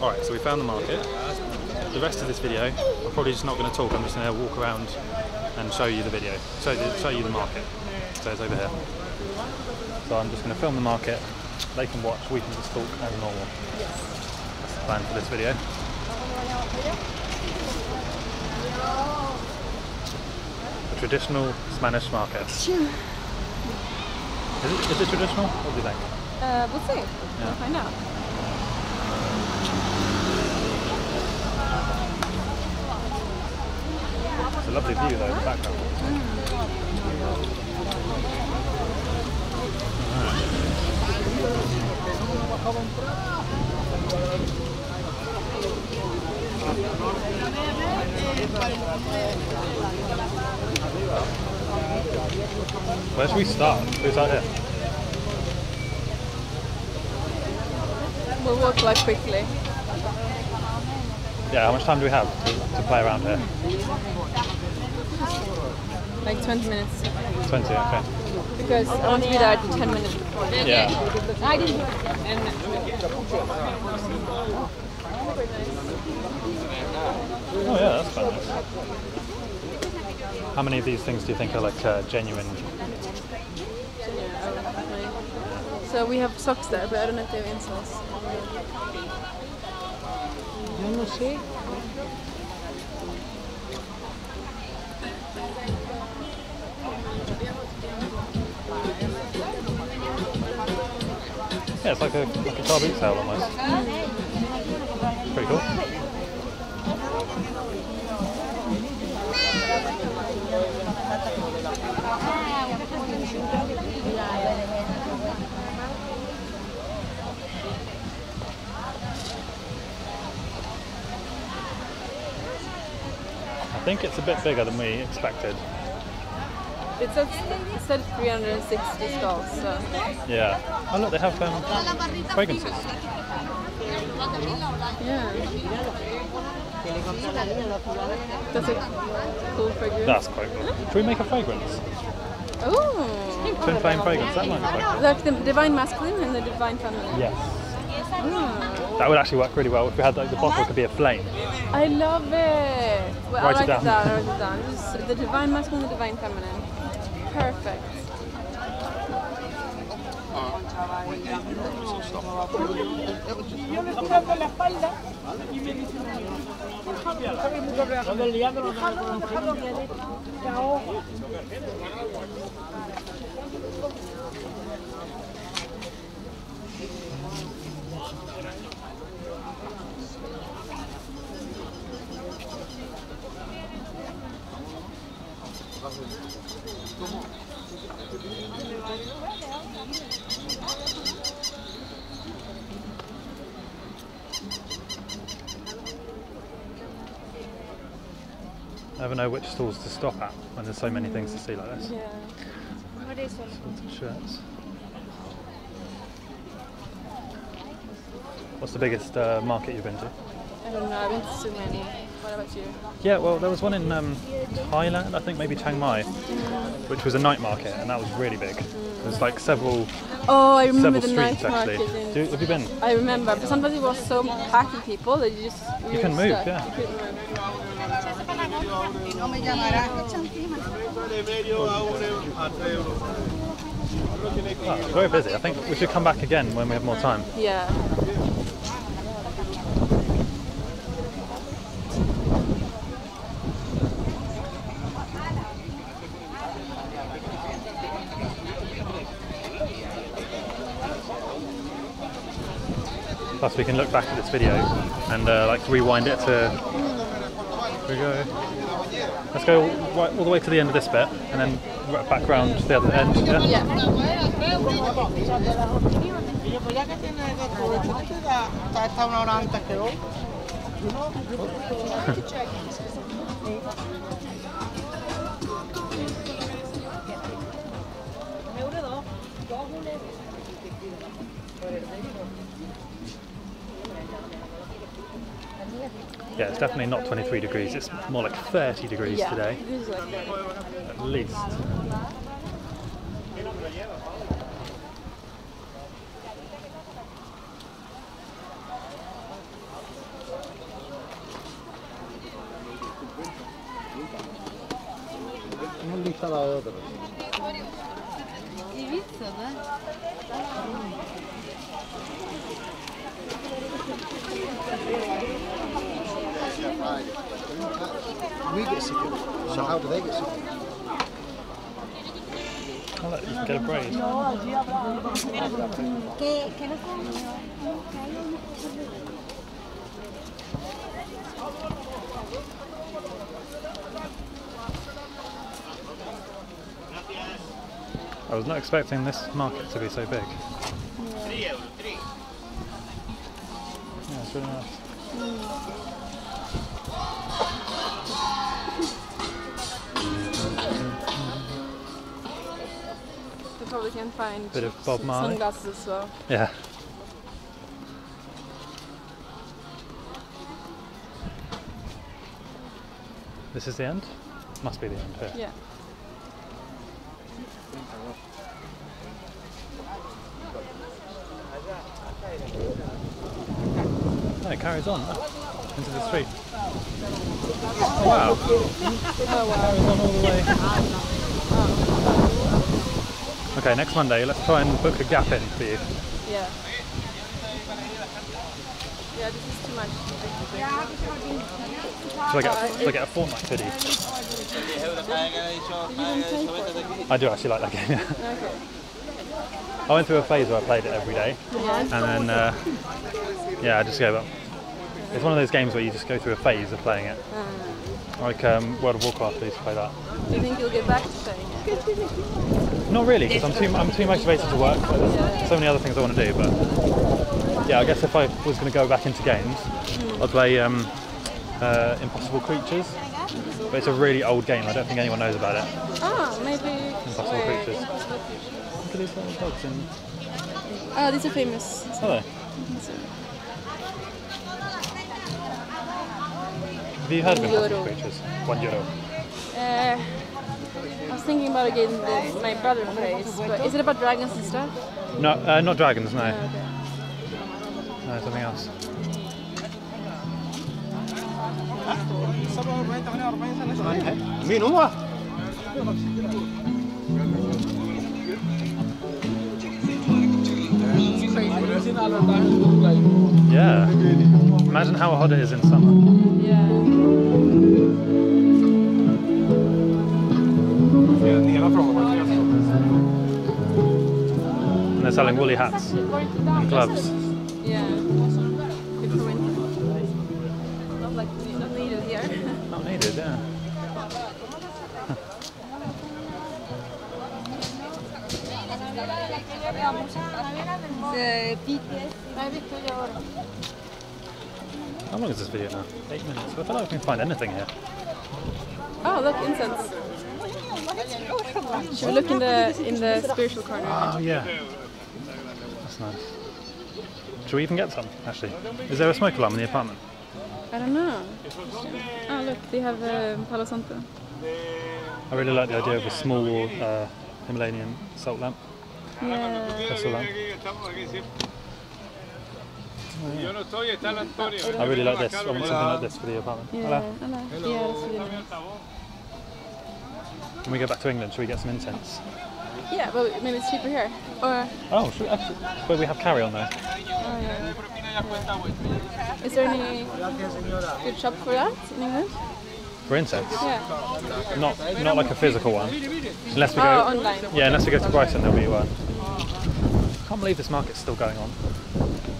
Alright, so we found the market. The rest of this video, I'm probably just not going to talk, I'm just going to walk around and show you the video, show you the market. So it's over here. So I'm just going to film the market, they can watch, we can just talk as normal. That's the plan for this video. The traditional Spanish market. Is it traditional? What do you think? We'll see. Yeah. We'll find out. It's a lovely view though in the background. Where should we start? Who's out here? We'll walk like quickly. Yeah, how much time do we have to play around here? Like 20 minutes. 20, okay. Because I want to be there at 10 minutes before. Yeah. I didn't. Oh yeah, that's quite nice. How many of these things do you think are like genuine? So we have socks there, but I don't know if they have insoles. Yeah, it's like a car boot sale almost. Pretty cool. I think it's a bit bigger than we expected. It said 360 stalls, so... Yeah. Oh look, they have fragrances. Yeah. That's a cool fragrance. That's quite cool. Should we make a fragrance? Oh! Twin flame fragrance, that might be quite cool. Like the divine masculine and the divine feminine? Yes. Oh. That would actually work really well if we had like the bottle could be a flame. I love it! Well, write it down. Write it down. Just the divine masculine and the divine feminine. Perfect. Never know which stalls to stop at when there's so many things to see like this. Yeah. What is one? Sorts of shirts. What's the biggest market you've been to? I don't know, I've been to so many. What about you? Yeah, well, there was one in Thailand, I think maybe Chiang Mai, which was a night market, and that was really big. There's like several. Oh, I remember the night market. Have you been? I remember, but sometimes it was so packed with people that you just you couldn't move. Yeah. You couldn't move. Well, very busy. I think we should come back again when we have more time. Yeah. Plus we can look back at this video and like rewind it to, here we go, let's go right all the way to the end of this bit and then right back round to the other end, yeah? Yeah, it's definitely not 23 degrees, it's more like 30 degrees today. It is like 30. At least. instalado otro. Ibiza, ¿verdad? We get sick of it. So how do they get sick of it? I'll let you get a braid. I was not expecting this market to be so big. Yeah, it's really nice. You probably can find bit of Bob Marley sunglasses as well. Yeah. This is the end? Must be the end here. Yeah. No, it carries on into the street. Oh, wow. It carries on all the way. Okay, next Monday, let's try and book a gap in for you. Yeah. Yeah, this is too much. Should I get a fortnight hoodie? I do actually like that game, yeah. Okay. I went through a phase where I played it every day. Yeah. And then, yeah, I just gave up. It's one of those games where you just go through a phase of playing it. Like World of Warcraft, I used to play that. Do you think you'll get back to playing it? Not really, because I'm too motivated to work. There's so many other things I want to do, but yeah, I guess if I was going to go back into games, I'd play Impossible Creatures, but it's a really old game. I don't think anyone knows about it. Ah, maybe Impossible Creatures. Look at these little dogs in. Oh, these are famous. Are they? Have you heard of Impossible Creatures? €1. I was thinking about a game that my brother plays, but is it about dragons and stuff? No, not dragons, no. Oh, okay. No, something else. Yeah. Imagine how hot it is in summer. Yeah. And they're selling woolly hats and gloves. Yeah, good for winter. Not needed here. Not needed, yeah. How long is this video now? 8 minutes. I feel like we can find anything here. Oh, look, incense. Should we look in the spiritual corner? Oh yeah, that's nice. Should we even get some? Actually, is there a smoke alarm in the apartment? I don't know. Oh look, they have Palo Santo. I really like the idea of a small Himalayan salt lamp. Yeah. Pixel lamp. Oh, yeah. I really like this. I want something like this for the apartment. Yeah. Hello. Hello. Yeah, that's really nice. When we go back to England, should we get some incense? Yeah, but well, maybe it's cheaper here. Or oh, should we actually? But we have carry on though. Oh, yeah. Is there any good shop for that in England? For incense? Yeah. Not like a physical one. Unless we go online. Yeah, unless we go to Brighton, there'll be one. I can't believe this market's still going on.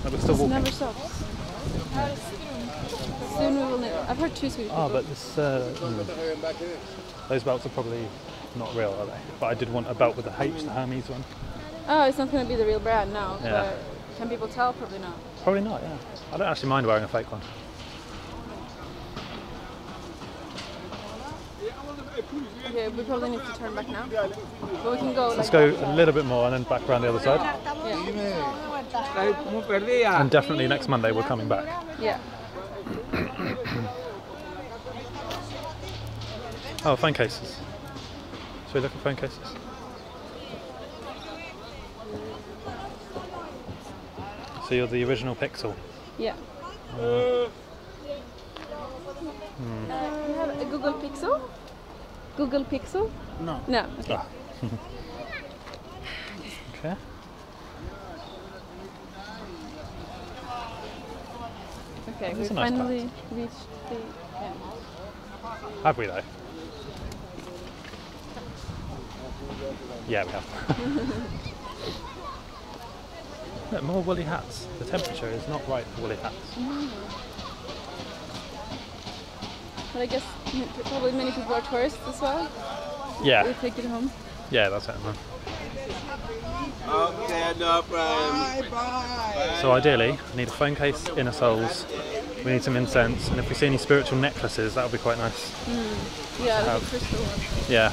Like we're still walking. It never stops. Soon we will know. I've heard two Swedish people. Oh, but this. Those belts are probably not real, are they? But I did want a belt with a H, the Hermes one. Oh, it's not going to be the real brand, no. Yeah. But can people tell? Probably not. Probably not, yeah. I don't actually mind wearing a fake one. Okay, we probably need to turn back now. But we can go. Let's go a little bit more and then back around the other side. Yeah. And definitely next Monday we're coming back. Yeah. Oh, phone cases. Should we look at phone cases? So you're the original Pixel? Yeah. You have a Google Pixel? Google Pixel? No. No. Okay. Ah. Okay. Okay, we finally reached the end. Have we though? Yeah, we have. Look, more woolly hats. The temperature is not right for woolly hats. Mm. But I guess probably many people are tourists as well. Yeah. They take it home. Yeah, that's it. So ideally, I need a phone case, inner soles, we need some incense, and if we see any spiritual necklaces, that would be quite nice. Mm. Yeah, that's a crystal one. Yeah.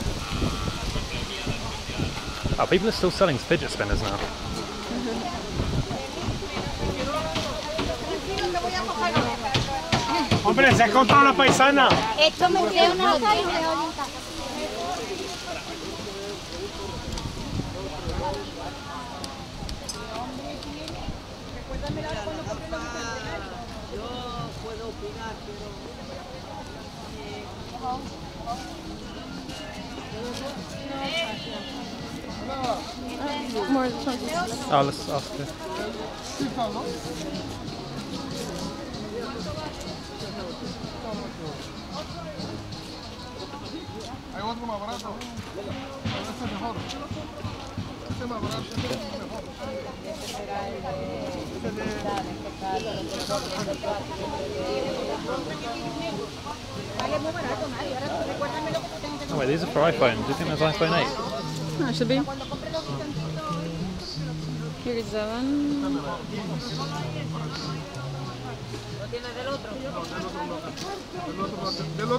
Oh, people are still selling fidget spinners now. Hombre, se ha encontrado una paisana. Esto me crea una orienta. Yo puedo opinar, pero more chances. Oh, let's ask her. Oh wait, these are for iPhone. Do you think there's iPhone 8? No, it should be. Here's that one. There's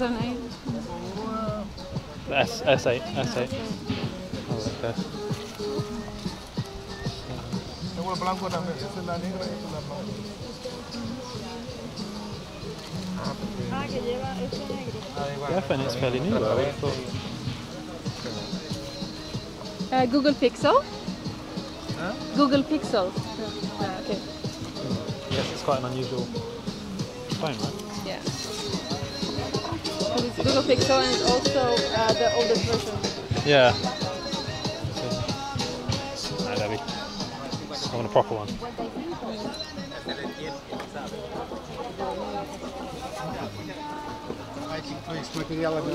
an 8. S8, S8. Oh, okay. Yeah, and it's fairly new though, I thought. Google Pixel? Huh? Google Pixel. Okay. Yes, it's quite an unusual phone, right? Yeah. Because it's Google Pixel and it's also the oldest version. Yeah. No, Debbie. I want a proper one. You want to look at anything?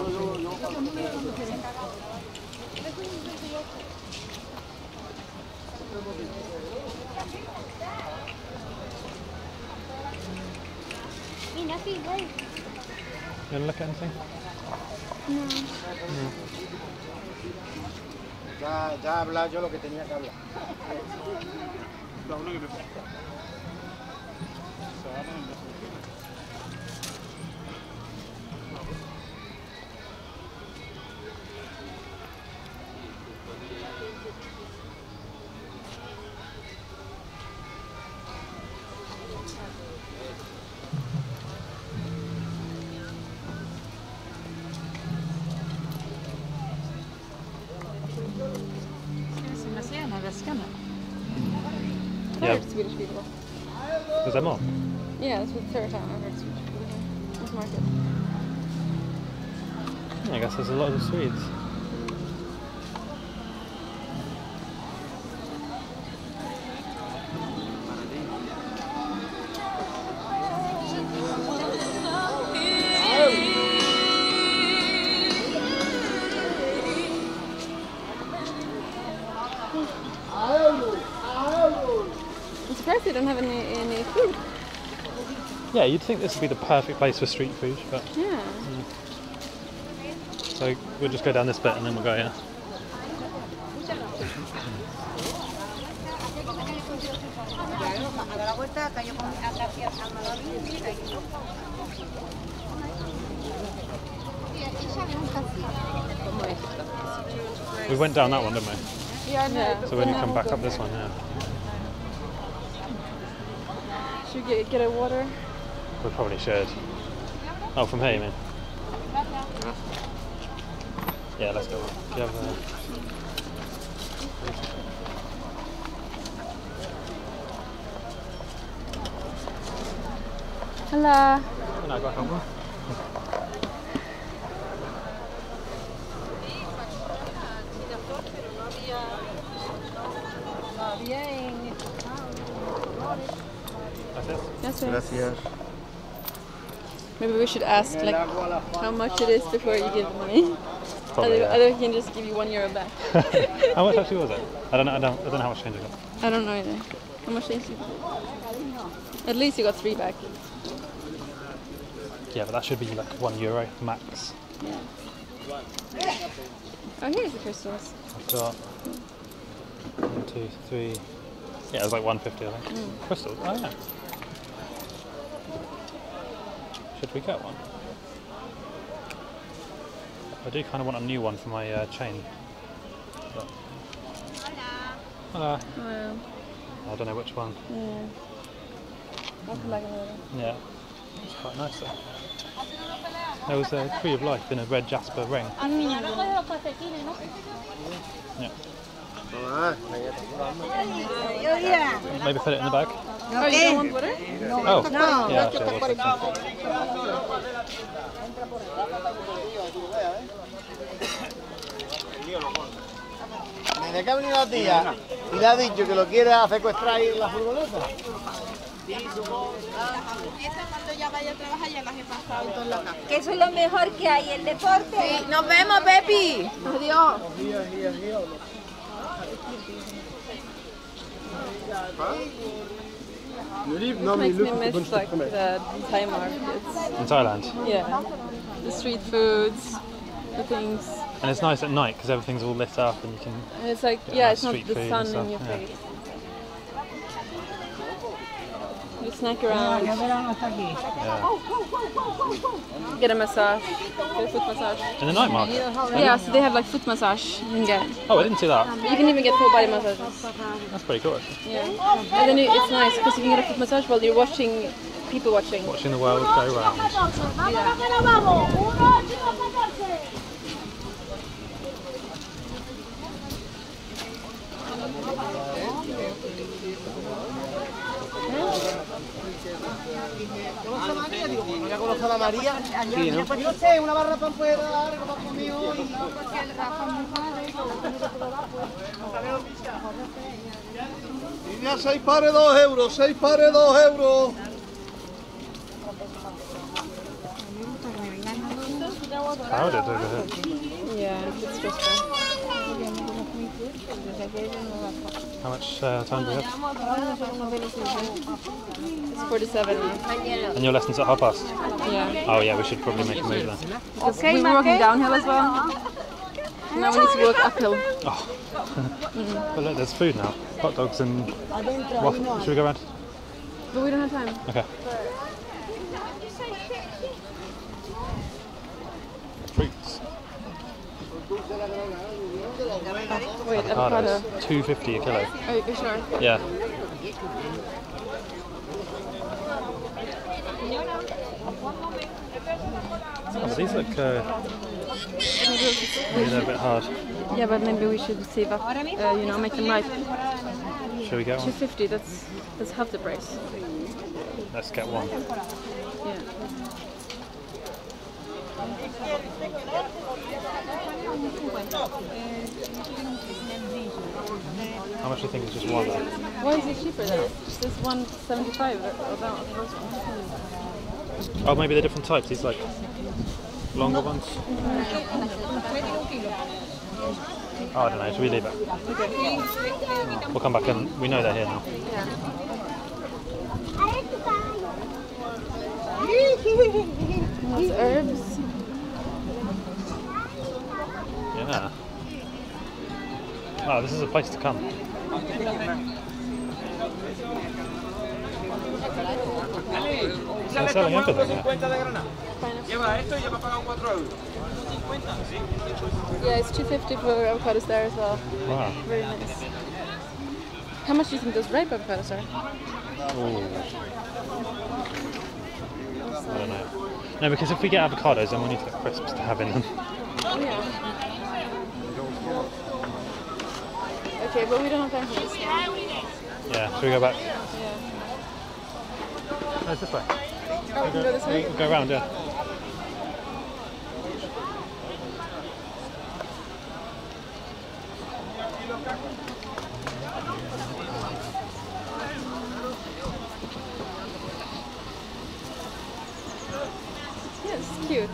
No. No. Ya hablaba yo lo que tenía que hablar. Yeah. Swedish people. Is that more? Yeah, that's what third time I've heard Swedish people. It's market. I guess there's a lot of Swedes. They don't have any food. Yeah, you'd think this would be the perfect place for street food, but yeah. So we'll just go down this bit and then we'll go here. We went down that one, didn't we? Yeah, I know. So when you come back up this one, yeah. Should we get a water? We probably should. Oh, from here you mean? Yeah, let's go. Do you have Hello. Gracias. Gracias. Maybe we should ask like how much it is before you give the money. Probably, otherwise he can just give you €1 back. How much actually was it? I don't know how much change I got. I don't know either. How much change you got? At least you got 3 back. Yeah, but that should be like €1 max. Yeah. Oh, here's the crystals. I've got 1, 2, 3. Yeah, it was like 150, I think. Mm. Crystals? Oh yeah. Should we get one? I do kind of want a new one for my chain. But... Hello. Hello. I don't know which one. Yeah. I could like another one. Yeah. It's quite nice though. There was a tree of life in a red jasper ring. Yeah. Maybe put it in the bag. Oh, you don't want water? Oh, no. Yeah, sure, ¿De qué ha venido la tía? ¿Y le ha dicho que lo quiere secuestrar en la furgoneta? Esta cuando ya vaya a trabajar ya las he pasado todas las casas. Que eso es lo mejor que hay, el deporte. Sí, nos vemos, Pepi. Adiós. Adiós. It makes me miss like the Thai markets. In Thailand? Yeah. The street foods, the things. And it's nice at night because everything's all lit up and you can... And it's like, yeah, it's not the sun in your face. You snack around. Yeah. Get a massage. Get a foot massage. In the night market? Yeah, so they have like foot massage. You can get. Oh, I didn't see that. You can even get full body massages. That's pretty cool actually. Yeah. And then it's nice because you can get a foot massage while you're watching people watching. Watching the world go round. Yeah. Tenía 6 pares 2 euros, 6 pares 2 euros. How much time do we have? It's 47. And your lesson's at half past? Yeah. Oh yeah, we should probably make a move then. Okay, we were walking downhill as well. Now we need to walk uphill. Oh. But look, there's food now. Hot dogs and waffles. Should we go around? But we don't have time. Okay. Fruits. Oh, wait, avocado. $2.50 a kilo. Oh, you're sure? Yeah. Oh, these look maybe they're a bit hard. Yeah, but maybe we should save up, you know, make them ripe. Shall we get one? $2.50, that's half the price. Let's get one. Yeah. How much do you think is just one? Why is it cheaper then? Just this one, 75 about the first one. Oh, maybe they're different types. These like longer ones. Oh, I don't know. Should we leave it? Okay. We'll come back and we know they're here now. Yeah. Lots of herbs. Yeah. Wow, this is a place to come. They're selling everything, yeah. Yeah, it's $2.50 for avocados there as well. Wow. Very nice. How much do you think those ripe avocados are? Ooh. I don't know. No, because if we get avocados, then we need to get crisps to have in them. Yeah. Okay, but we don't have time for this now. Yeah, should we go back? Yeah. No, it's this way. Oh, we can go this way? We can go around, yeah. Yes, cute.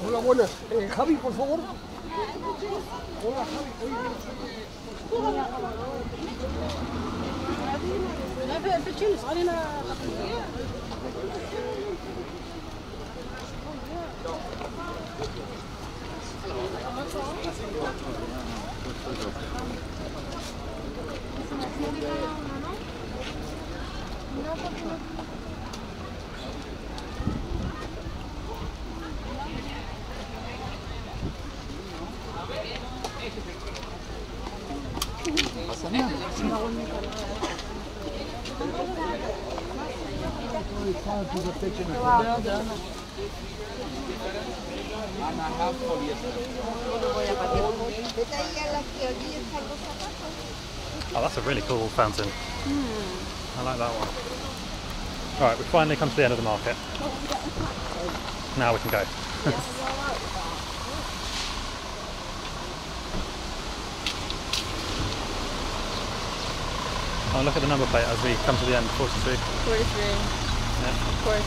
Hola, buenas. Javi, por favor. Hola, Javi. Oh, that's a really cool fountain. I like that one. Alright, we finally come to the end of the market. Now we can go. Oh, look at the number plate as we come to the end, 43. 43. Yeah. Of course.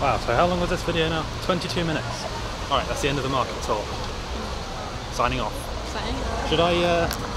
Wow, so how long was this video now? 22 minutes. Alright, that's the end of the market tour. Signing off. Should I